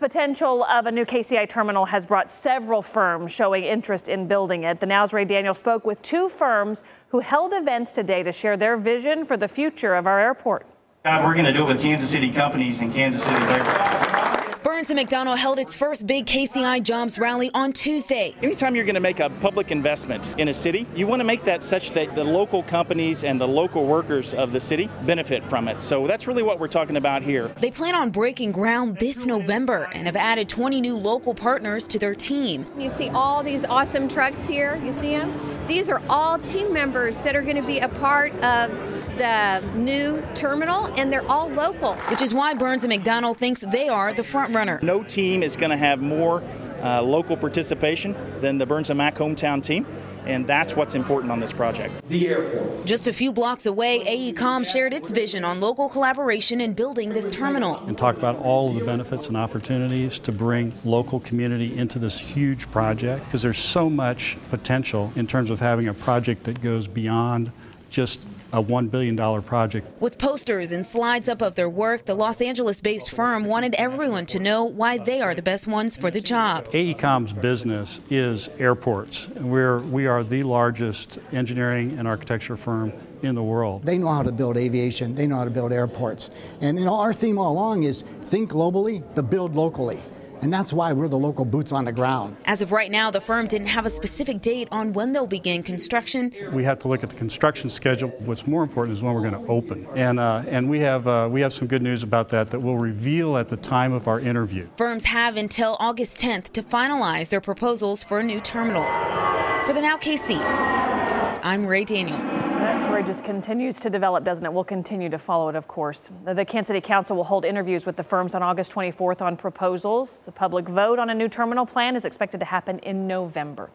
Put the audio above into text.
Potential of a new KCI terminal has brought several firms showing interest in building it. The Now's Ray Daniel spoke with two firms who held events today to share their vision for the future of our airport. We're going to do it with Kansas City companies and Kansas City labor. Burns and McDonnell held its first big KCI jobs rally on Tuesday. Anytime you're going to make a public investment in a city, you want to make that such that the local companies and the local workers of the city benefit from it. So that's really what we're talking about here. They plan on breaking ground this November and have added 20 new local partners to their team. You see all these awesome trucks here. You see them? These are all team members that are going to be a part of the new terminal, and they're all local. Which is why Burns and McDonnell thinks they are the front runner. No team is going to have more local participation than the Burns and Mac hometown team, and that's what's important on this project. The airport. Just a few blocks away, AECOM shared its vision on local collaboration in building this terminal. And talk about all of the benefits and opportunities to bring local community into this huge project, because there's so much potential in terms of having a project that goes beyond just a $1 billion project. With posters and slides up of their work, the Los Angeles-based firm wanted everyone to know why they are the best ones for the job. AECOM's business is airports. We are the largest engineering and architecture firm in the world. They know how to build aviation. They know how to build airports. And you know, our theme all along is think globally, but build locally. And that's why we're the local boots on the ground. As of right now, the firm didn't have a specific date on when they'll begin construction. We have to look at the construction schedule. What's more important is when we're going to open. And we have some good news about that we'll reveal at the time of our interview. Firms have until August 10th to finalize their proposals for a new terminal. For the Now KC, I'm Ray Daniel. That story just continues to develop, doesn't it? We'll continue to follow it, of course. The Kansas City Council will hold interviews with the firms on August 24th on proposals. The public vote on a new terminal plan is expected to happen in November.